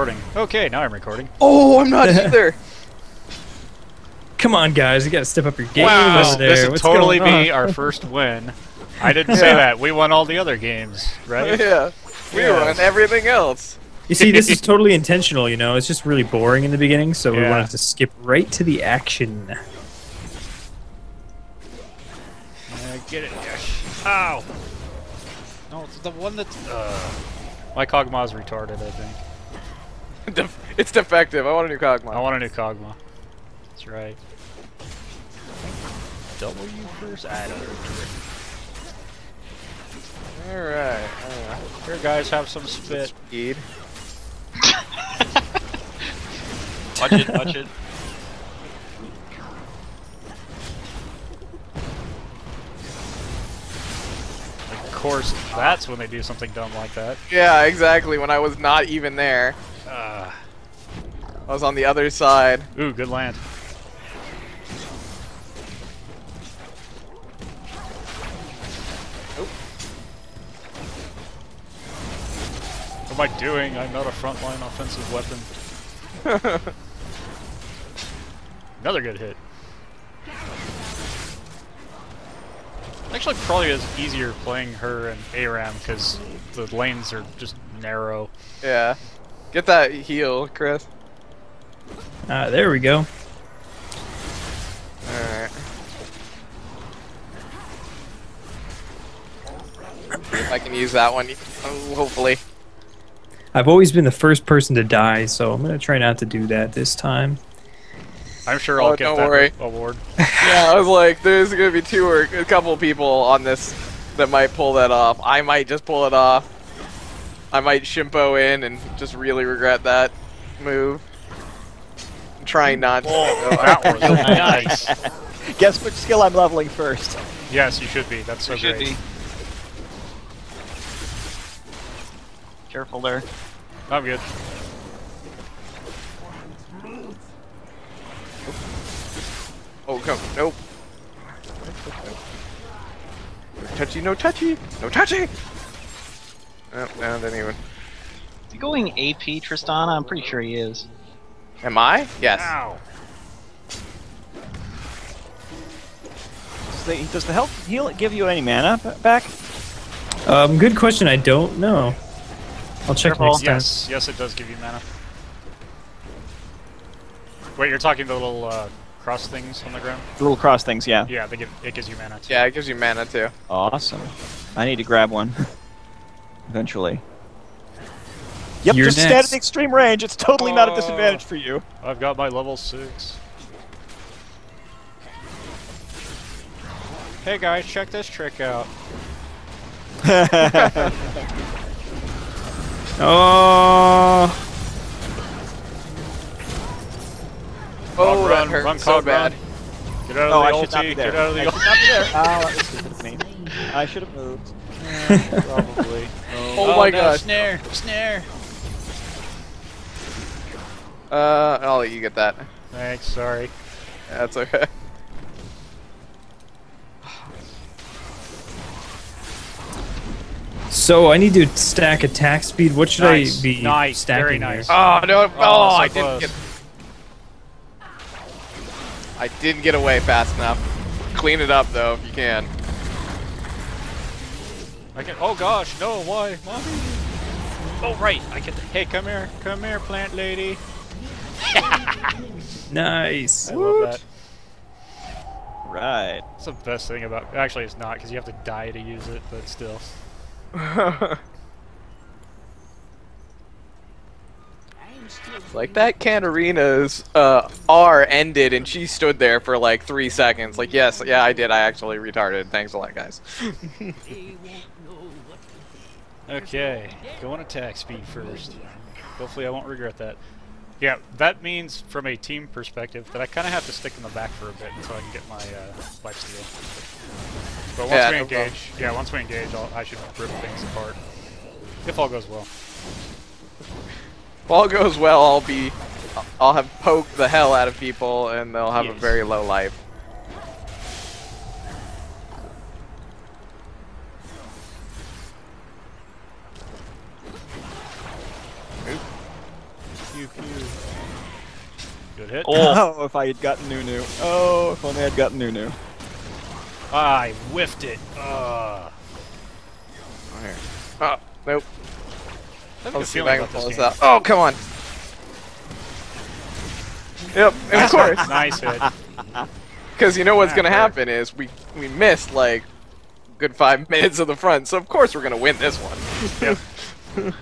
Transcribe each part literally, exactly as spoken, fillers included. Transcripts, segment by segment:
Recording. Okay, now I'm recording. Oh, I'm not either. Come on, guys, you gotta step up your game. Wow, over there. This would What's totally be our first win. I didn't say that. We won all the other games, right? Yeah, we yeah. won everything else. You see, this is totally intentional. You know, it's just really boring in the beginning, so yeah. we wanted to skip right to the action. Uh, get it? Ow! No, it's the one that's. Uh... My Kog'Maw's retarded, I think. De it's defective. I want a new Kog'Maw. I want a new Kog'Maw. That's right. W first? I don't know. Alright. Uh, here, guys, have some spit. Speed. Watch it, watch it. Of course, that's when they do something dumb like that. Yeah, exactly, when I was not even there. Uh, I was on the other side. Ooh, good land. Nope. What am I doing? I'm not a frontline offensive weapon. Another good hit. Actually, probably is easier playing her and ARAM because the lanes are just narrow. Yeah. Get that heal, Chris. Uh, there we go. Alright. I can use that one, oh, hopefully. I've always been the first person to die, so I'm going to try not to do that this time. I'm sure I'll oh, get don't that worry. award. Yeah, I was like, there's gonna be two or a couple people on this that might pull that off. I might just pull it off. I might shimpo in and just really regret that move. I'm trying not to. Oh, that was nice. Guess which skill I'm leveling first. Yes, you should be. That's so you should great. Be. Careful there. I'm good. Oh, come. Nope. No touchy, no touchy, no touchy! Oh, no, didn't even. Is he going A P, Tristana? I'm pretty sure he is. Am I? Yes. Ow. Does, they, does the health heal give you any mana back? Um, good question. I don't know. I'll check Careful. next time. Yes, yes, it does give you mana. Wait, you're talking the little, uh... cross things on the ground? Little cross things, yeah. Yeah, they give, it gives you mana too. Yeah, it gives you mana too. Awesome. I need to grab one. Eventually. Yep, You're just next. stand at the extreme range. It's totally uh, not a disadvantage for you. I've got my level six. Hey guys, check this trick out. Oh. Oh, run, that hurt run, so bad. Get out of oh, the I should not be there. Get out of the I should not be there. Oh, that was me. I should have moved. Yeah, probably. Oh, oh my oh, no, gosh. Snare, snare. Uh, I'll let you get that. Thanks, sorry. Yeah, that's okay. So I need to stack attack speed. What should nice. I be nice. stacking? Very nice. Here? Oh, no. Oh, oh so I close. didn't get... I didn't get away fast enough. Clean it up though, if you can. I can. Oh gosh, no! Why? Mommy? Oh right, I can. Hey, come here, come here, plant lady. Nice. I Woot. love that. Right. That's the best thing about. Actually, it's not because you have to die to use it, but still. Like that Katarina's uh, R ended and she stood there for like three seconds. Like, yes, yeah, I did. I actually retarded. Thanks a lot, guys. Okay, go on attack speed first. Hopefully I won't regret that. Yeah, that means from a team perspective that I kind of have to stick in the back for a bit until I can get my uh, lifesteal. But once yeah, we no engage, problem. yeah, once we engage, I'll, I should rip things apart. If all goes well. If all goes well, I'll be, I'll have poked the hell out of people, and they'll have yes. a very low life. Oop. Pew pew. Good hit. Oh, oh if I had gotten Nunu. Oh, if only I'd gotten Nunu. I whiffed it. Uh. Right. Oh, nope. I was see if I can close that. Oh, come on. Yep, and of course. Nice hit. Because you know what's going to happen is we we missed like a good five minutes of the front, so of course we're going to win this one. Yep.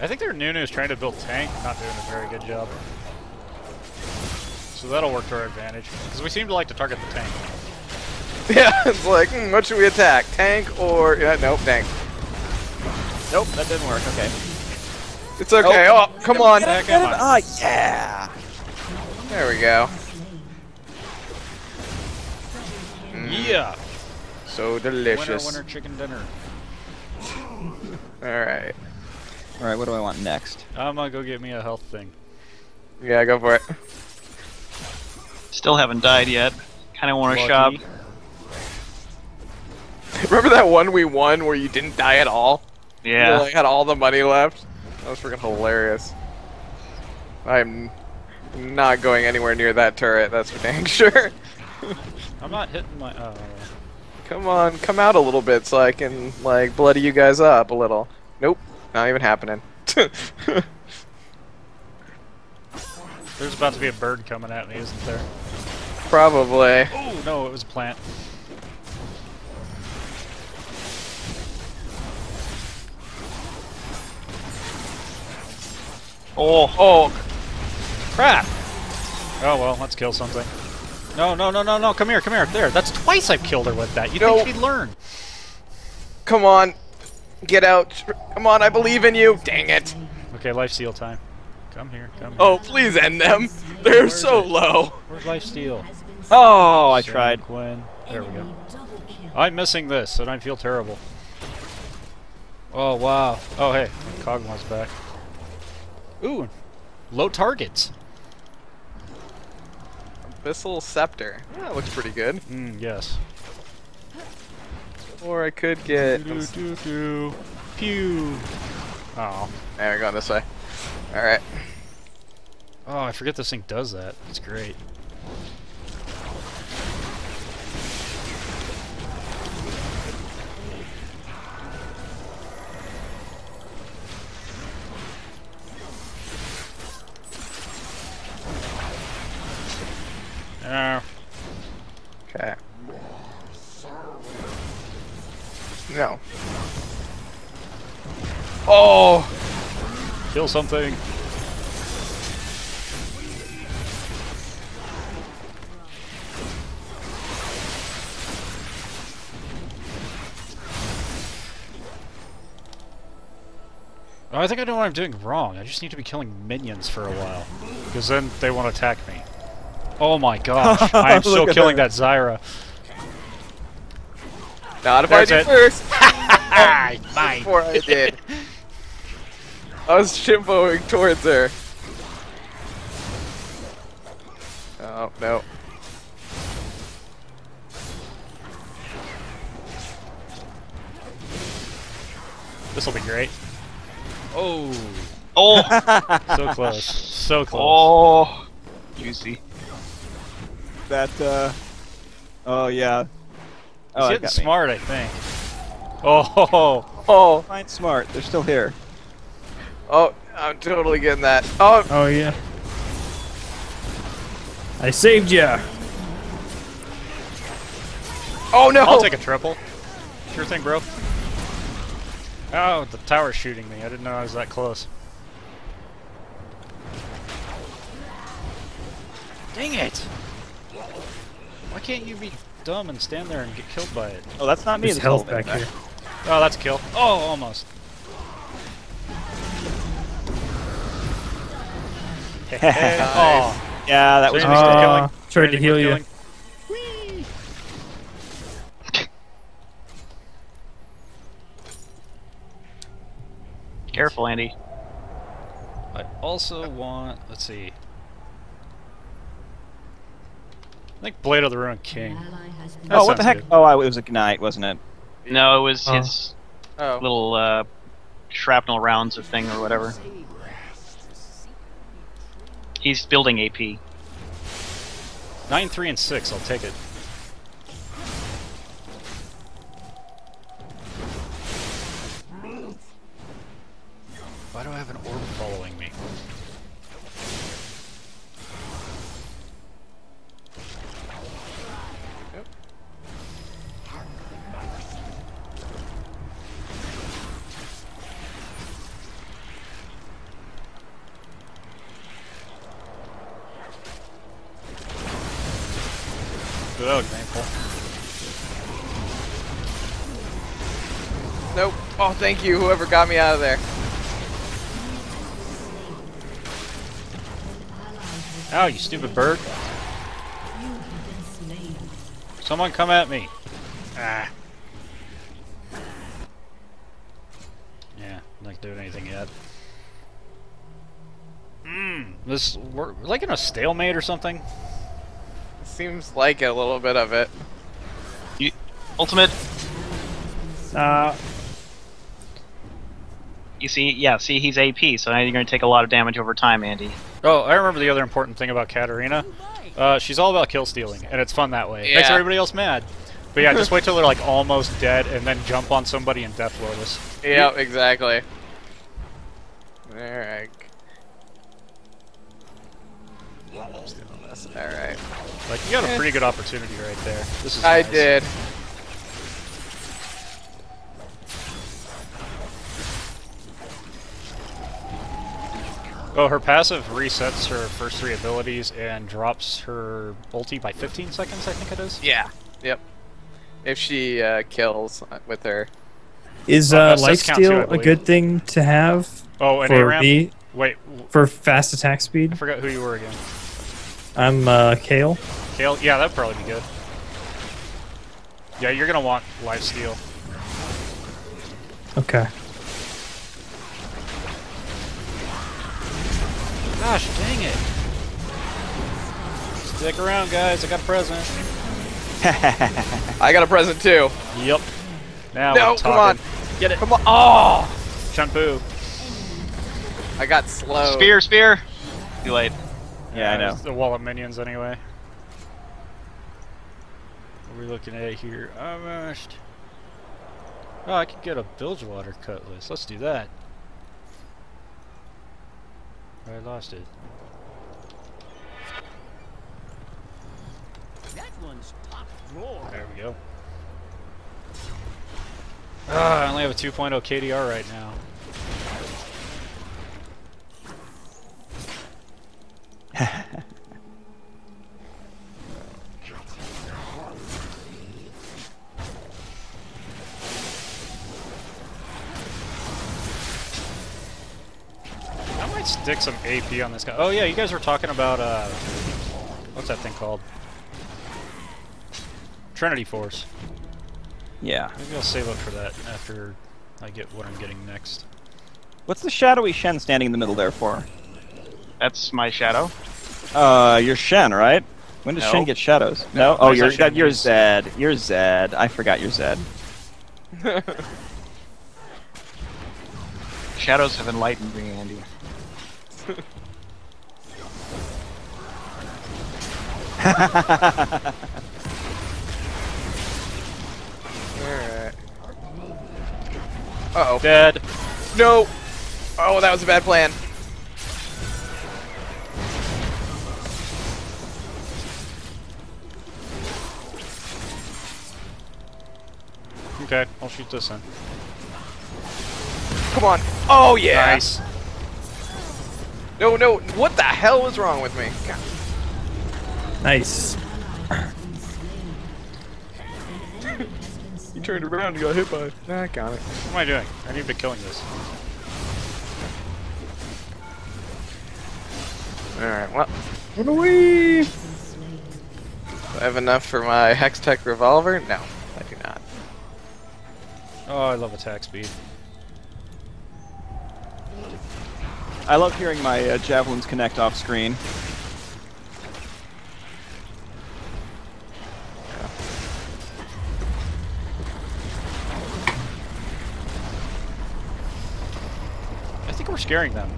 I think their Nunu is trying to build tank, not doing a very good job. So that'll work to our advantage, because we seem to like to target the tank. Yeah, it's like, hmm, what should we attack? Tank or... Yeah, nope, tank. Nope, that didn't work, okay. It's okay, oh, oh come on. Get it, get it. Oh, yeah! There we go. Mm. Yeah! So delicious. Winner, winner, chicken dinner. Alright. Alright, what do I want next? I'm gonna go get me a health thing. Yeah, go for it. Still haven't died yet. Kinda wanna shop. Remember that one we won where you didn't die at all? Yeah. You like, had all the money left? That was freaking hilarious. I'm not going anywhere near that turret, that's for dang sure. I'm not hitting my... Uh... Come on, come out a little bit so I can, like, bloody you guys up a little. Nope, not even happening. There's about to be a bird coming at me, isn't there? Probably. Oh, no, it was a plant. Oh, oh, crap! Oh well, let's kill something. No, no, no, no, no! Come here, come here! There, that's twice I've killed her with that. You'd no. think she'd learn? Come on, get out! Come on, I believe in you! Dang it! Okay, life steal time. Come here, come here. Oh, please end them! They're Where's so it? low. Where's life steal? Oh, I Shen tried. Quinn. There we go. I'm missing this, and I feel terrible. Oh wow! Oh hey, Kog'Maw's back. Ooh, low targets. Abyssal Scepter. Yeah, that looks pretty good. Mm, yes. Or I could get... Do, do, do, do. Pew. Oh. There, we're going this way. Alright. Oh, I forget this thing does that. It's great. Okay. No. Oh! Kill something. Oh, I think I know what I'm doing wrong. I just need to be killing minions for a while. Because then they won't attack me. Oh my gosh, I am still killing that, that Zyra. Not if That's I do it. first! Mine. Before I did. I was shimboing towards her. Oh, no. This'll be great. Oh. Oh! So close. So close. Oh. Juicy. That, uh... Oh, yeah. Oh, He's hitting smart, me. I think. Oh, ho, ho. Oh! Find smart. They're still here. Oh, I'm totally getting that. Oh! Oh, yeah. I saved ya! Oh, no! I'll take a triple. Sure thing, bro. Oh, the tower's shooting me. I didn't know I was that close. Dang it! Why can't you be dumb and stand there and get killed by it? Oh, that's not me. There's health back here. Oh, that's a kill. Oh, almost. Hey, hey. Nice. Oh. Yeah, that so was a mistake. Uh, tried to heal you. Whee! Careful, Andy. I also want... Let's see. I think Blade of the Ruined King. That oh, what the heck? Good. Oh, it was a Ignite, wasn't it? No, it was oh. his oh. little uh, shrapnel rounds of thing or whatever. he's building A P. nine, three, and six, I'll take it. Why do I have an orb following me? Yep. Oh, example. Nope. Oh, thank you, whoever got me out of there. Oh, you stupid bird. Someone come at me. Ah. Yeah, not doing anything yet. Mmm. This, we're like in a stalemate or something? Seems like a little bit of it. You, ultimate. Uh. You see, yeah, see, he's A P, so now you're going to take a lot of damage over time, Andy. Oh, I remember the other important thing about Katarina. Uh, she's all about kill stealing, and it's fun that way. Yeah. Makes everybody else mad. But yeah, just wait till they're like almost dead, and then jump on somebody and death lord us. Yeah, exactly. Alright. Alright. Like, you got a pretty good opportunity right there. This is I nice. did. Oh, her passive resets her first three abilities and drops her ulti by fifteen seconds, I think it is? Yeah. Yep. If she uh, kills with her. Is uh, uh, lifesteal a good thing to have? Oh, and A RAM? B, Wait. For fast attack speed? I forgot who you were again. I'm uh, Kale. Kale? Yeah, that'd probably be good. Yeah, you're going to want lifesteal. Okay. Gosh, dang it! Stick around, guys. I got a present. I got a present too. Yep. Now no, we're come on, get it. Come on! Oh, Chun-Pu. I got slow. Spear, spear. Too late. Yeah, yeah, I know. The wall of minions, anyway. What are we looking at here? Almost. Oh, I could get a Bilgewater cutlass. Let's do that. I lost it. That one's top drawer. There we go. Ah, I only have a two point oh K D R right now. Stick some A P on this guy. Oh yeah, you guys were talking about uh, what's that thing called? Trinity Force. Yeah. Maybe I'll save up for that after I get what I'm getting next. What's the shadowy Shen standing in the middle there for? That's my shadow. Uh, you're Shen, right? When does no. Shen get shadows? No. no? Oh, you're that you're Zed. You're Zed. I forgot you're Zed. Shadows have enlightened me, Andy. Alright. Uh oh. Dead. No! Oh, that was a bad plan. Okay, I'll shoot this in. Come on. Oh, yeah! Nice. No, no, what the hell was wrong with me? God. Nice. You turned around and got hit by it. Nah, got it. What am I doing? I need to be killing this. Alright, well. What do we? Do I have enough for my Hextech revolver? No, I do not. Oh, I love attack speed. I love hearing my uh, javelins connect off screen. I think we're scaring them.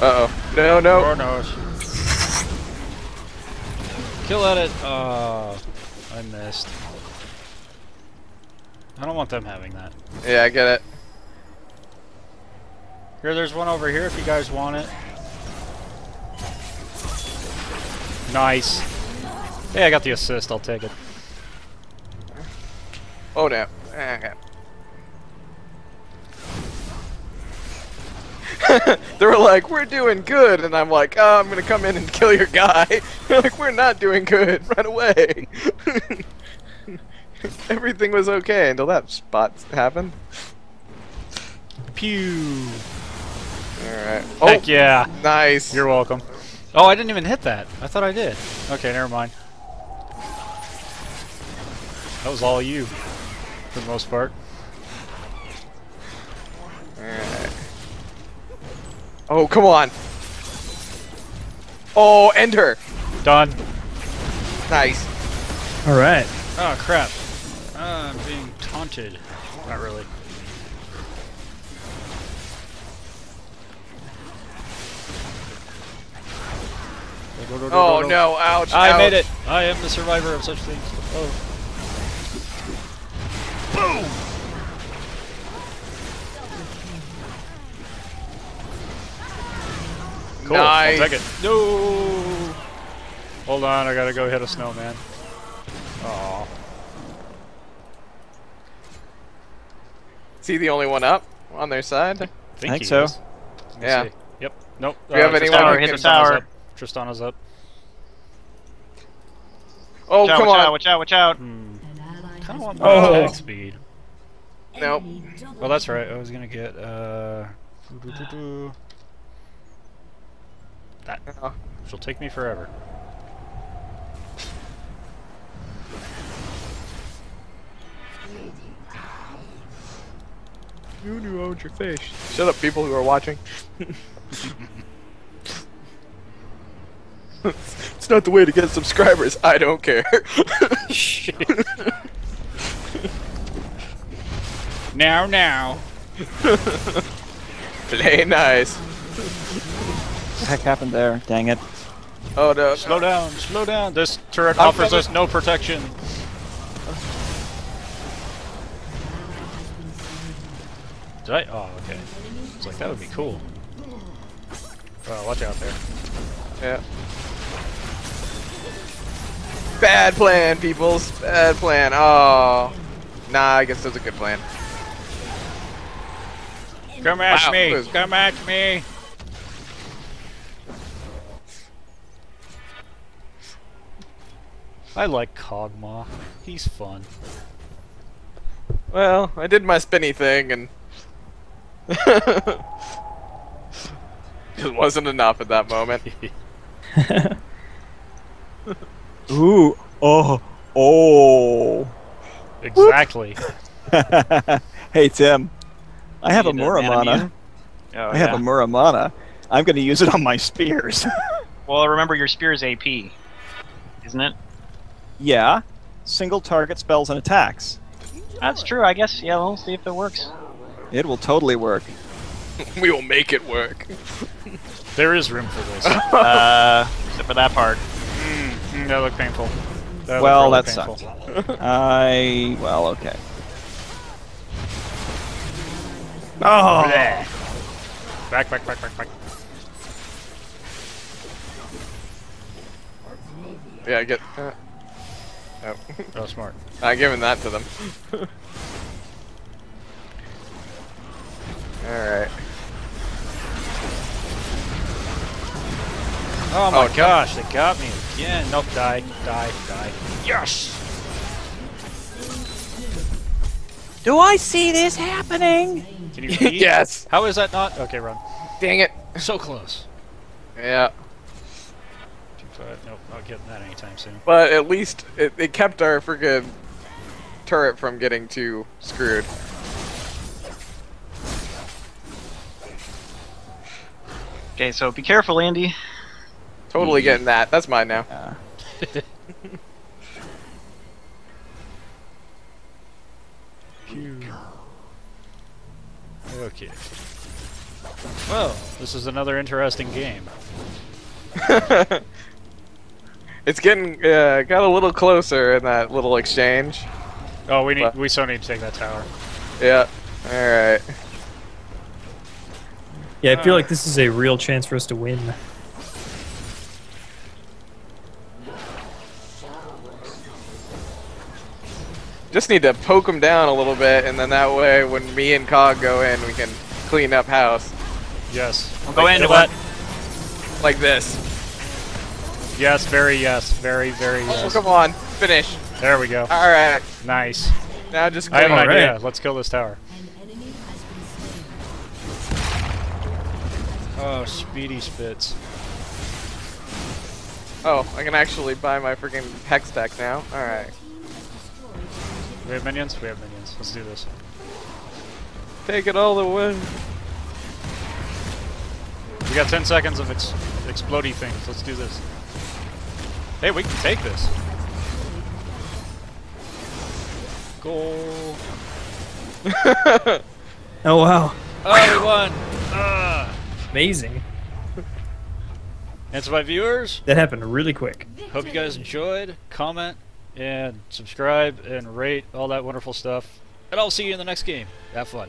Uh-oh. No, no. Or no. Kill at it. Oh, I missed. I don't want them having that. Yeah, I get it. Here, there's one over here if you guys want it. Nice. Hey, I got the assist. I'll take it. Oh, damn. Okay. They were like, we're doing good, and I'm like, oh, I'm gonna come in and kill your guy. They're like, we're not doing good right away. Everything was okay until that spot happened. Pew. Alright. Oh, heck yeah. Nice. You're welcome. Oh, I didn't even hit that. I thought I did. Okay, never mind. That was all you, for the most part. Alright. Oh, come on. Oh, end her. Done. Nice. Alright. Oh, crap. Uh, I'm being taunted. Not really. Go, go, go, oh go, go. No, ouch. I ouch. made it. I am the survivor of such things. Oh. Boom! Cool. Nice. I'll take it. No! Hold on, I gotta go hit a snowman. Aww. Is he the only one up on their side? I think, I think so. Yeah. See. Yep. Nope. Do you uh, have anyone tower, hit the tower? Tristana's up. Oh, watch out, come watch on! Out, watch out! Watch out! Hmm. Kind of want more oh. attack speed. Nope. Well, that's right. I was gonna get uh. Doo -doo -doo -doo. That. Uh-huh. She'll take me forever. Nunu owned your fish. Shut up, people who are watching. It's not the way to get subscribers. I don't care. Shit. Now, now. Play nice. What the heck happened there? Dang it. Oh, no. Slow down, slow down. This turret I'm offers us no protection. Did I? Oh, okay. I was like, that would be cool. Oh, watch out there. Yeah. Bad plan, peoples. Bad plan. Oh. Nah, I guess that's a good plan. Come at wow. me. Come at me. I like Kog'Maw. He's fun. Well, I did my spinny thing and... it wasn't enough at that moment. Ooh, oh, oh. Exactly. Hey, Tim. I have a Muramana. Oh, I yeah. have a Muramana. I'm going to use it on my spears. Well, remember your spear's A P, isn't it? Yeah. Single target spells and attacks. That's true, I guess. Yeah, we'll see if it works. It will totally work. We will make it work. There is room for this. uh, except for that part. Mm, that looked painful. That well, looked really that painful. Sucked. I... well, okay. Oh! Blech. Back, back, back, back, back. Yeah, I get... Uh, oh. Oh, smart. I'm giving that to them. Alright. Oh my oh, gosh, they got me again. Nope, die, die, die. Yes! Do I see this happening? Can you read? Yes! How is that not? Okay, run. Dang it. So close. Yeah. two five, nope, not getting that anytime soon. But at least it, it kept our friggin' turret from getting too screwed. Okay, so be careful, Andy. Totally getting that. That's mine now. Uh. Okay. Whoa, this is another interesting game. It's getting uh, got a little closer in that little exchange. Oh, we need but. we so need to take that tower. Yeah. All right. Yeah, I feel uh. like this is a real chance for us to win. Just need to poke them down a little bit, and then that way, when me and Cog go in, we can clean up house. Yes. I'll go into what? Like this. Yes, very yes, very, very oh, yes. Come on, finish. There we go. Alright. Nice. Now just I have an idea. Right. Let's kill this tower. Oh, speedy spits. Oh, I can actually buy my freaking Hextech now. Alright. We have minions? We have minions. Let's do this. Take it all the way. We got ten seconds of ex explodey things. Let's do this. Hey, we can take this. Goal. Oh, wow. Oh, we won. Uh. Amazing. That's my viewers. That happened really quick. Hope you guys enjoyed. Comment and subscribe and rate all that wonderful stuff. And I'll see you in the next game. Have fun.